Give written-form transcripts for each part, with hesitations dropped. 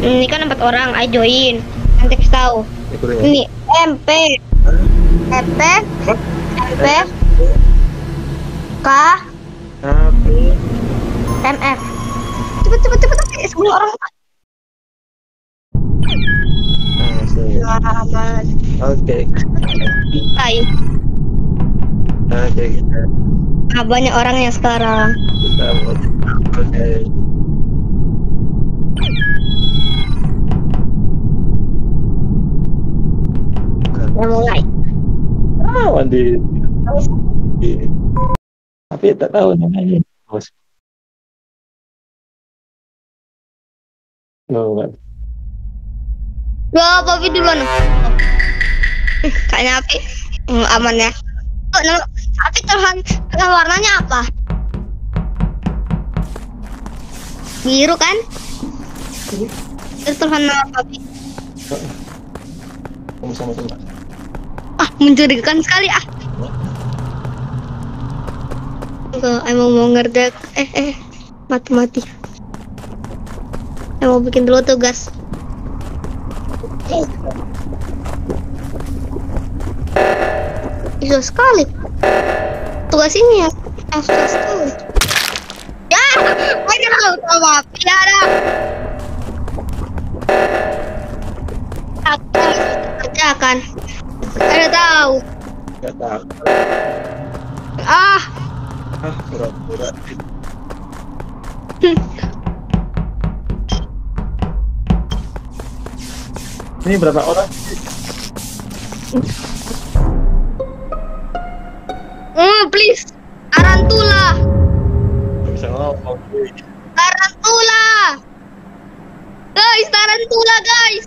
Ini kan 4 orang, ayo join. Nanti kasih tahu. Ini MP. MP. MP. K. MF. Cepet. 10 orang. Oke. Hai. Nah, banyak orang yang sekarang. Kita mulai. Oh, tapi tak tahu namanya. Wah, Papi duluan. Kayaknya Papi aman ya. Oh, nama Papi terhan, warnanya apa? Biru kan? Terhan nama Papi. Sama-sama. Ah, mencurigakan sekali ah. Enggak, emang mau ngerjain mati-mati. Mau bikin dulu tugas. Susah sekali tugas ini ya, susah sekali ya. Banyak loh sama pilihara aku kerjakan. Ada tahu pura-pura. Ini berapa orang? Please, Tarantula. Bisa ngomong. Tarantula. Guys, Tarantula, guys.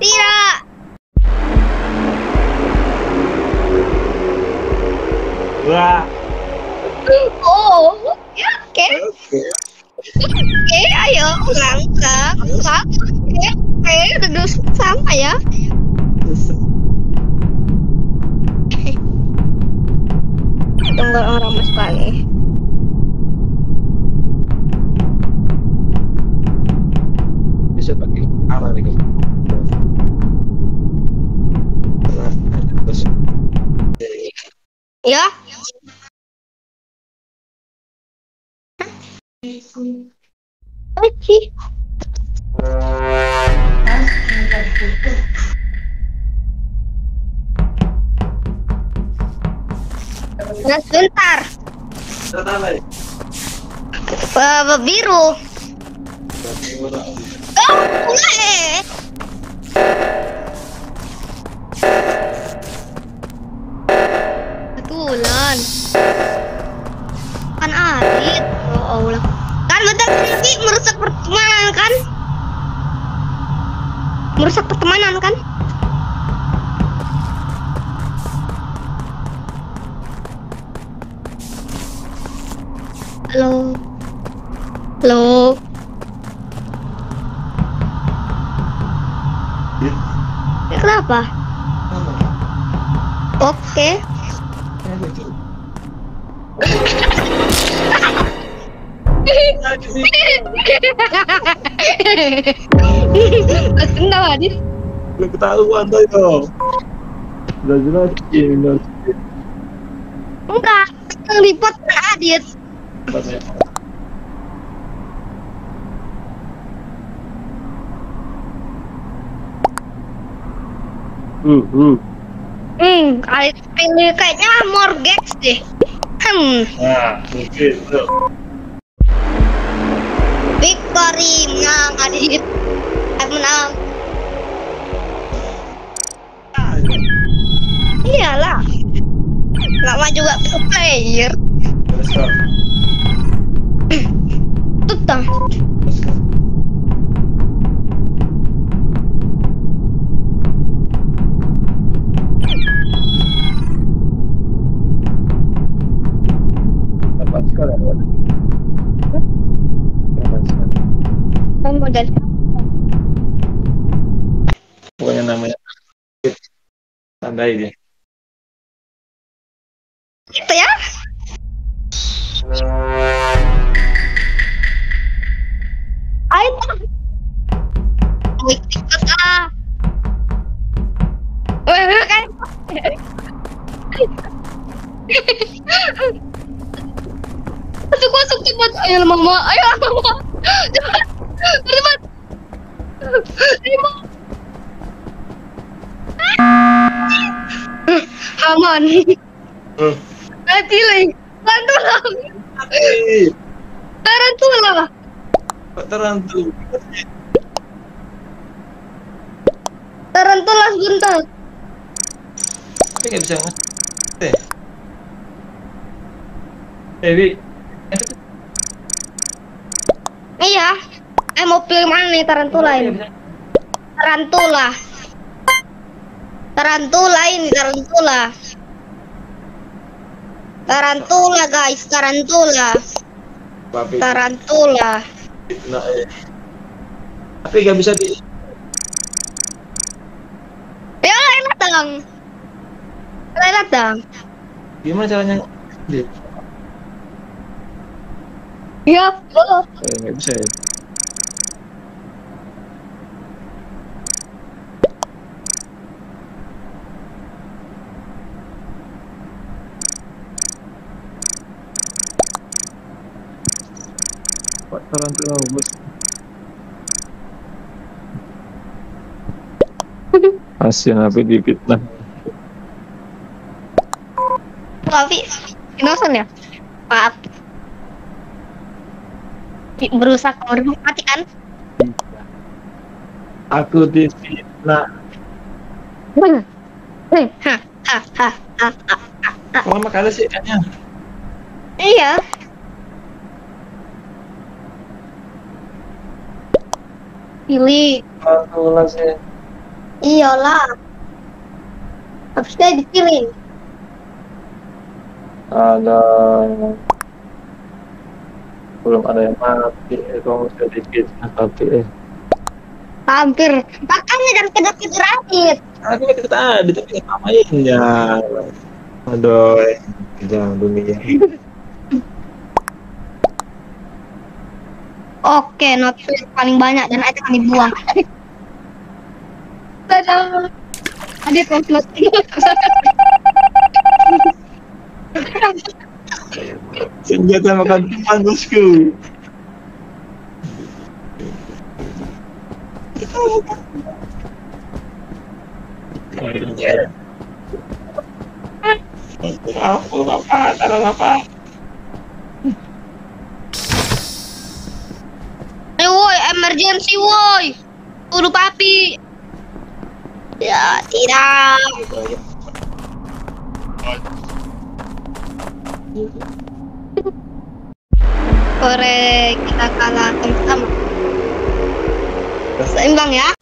Tidak. Wah. Oh, ya, oke. Oke, ayo langkah. Oke, udah sama ya. Tunggu orang mas paling. Bisa pakai arah nih. Ya. Oke. Nah, sebentar. Biru. Oh, mulai. Betulan. Kan adit. Oh Allah. Kan bentar lagi merusak pertemanan kan? Merusak pertemanan kan? Halo. Ya, kenapa? Oke. Belum ketahuan tuh. Udah jelas ini. Enggak, terlibat kan Adit. Kayaknya mortgage deh. Nah, mungkin Victory menang, Adit. Menang. Iyalah. Lama juga player. Tutang. Dapat skor ya? Dapat skor. Kamu modal. Bukannya namanya. Tandai deh. Gitu ya? Ayo, Ikut ah. Kan. Masuk cepat. Ayo mama, ayo mama. Cepat. Cepat. Lima. Aman. Mati lagi. Tarantula. Tarantula. Tarantula. Tarantula sebentar. Tapi nggak bisa ngasih. Wi. Iya. Mau pilih mana nih, tarantula ini? Tarantula. Tarantula ini, tarantula. Tarantula guys, tarantula. Tarantula. Nah, iya. Tapi nggak bisa di. Ya enak dong. Enak dong. Gimana caranya? Ya, boleh. Nggak bisa ya. Tarantula bos. Asyik tapi dipitnah. Tapi innocent ya? Maaf. Berusaha keluar mati kan? Aku dipitnah. Lama kali sih ikannya. Iya. Pilih tarantula sih. Iyalah. Habisnya dipilih. Ada belum ada yang mati, kamu sedikit tapi hampir. Makanya jangan kedok-kedok rakit. Aku kita tadi tapi ngapain ya? Aduh, jangan dunia. Oke, notis paling banyak dan itu kami buang. Dadah. Ada komplot. Senjata makan tuan bosku. Apa? Woi, emergency woi. Tunggu papi. Ya, tidak. Korek, kita kalah sama. Seimbang ya.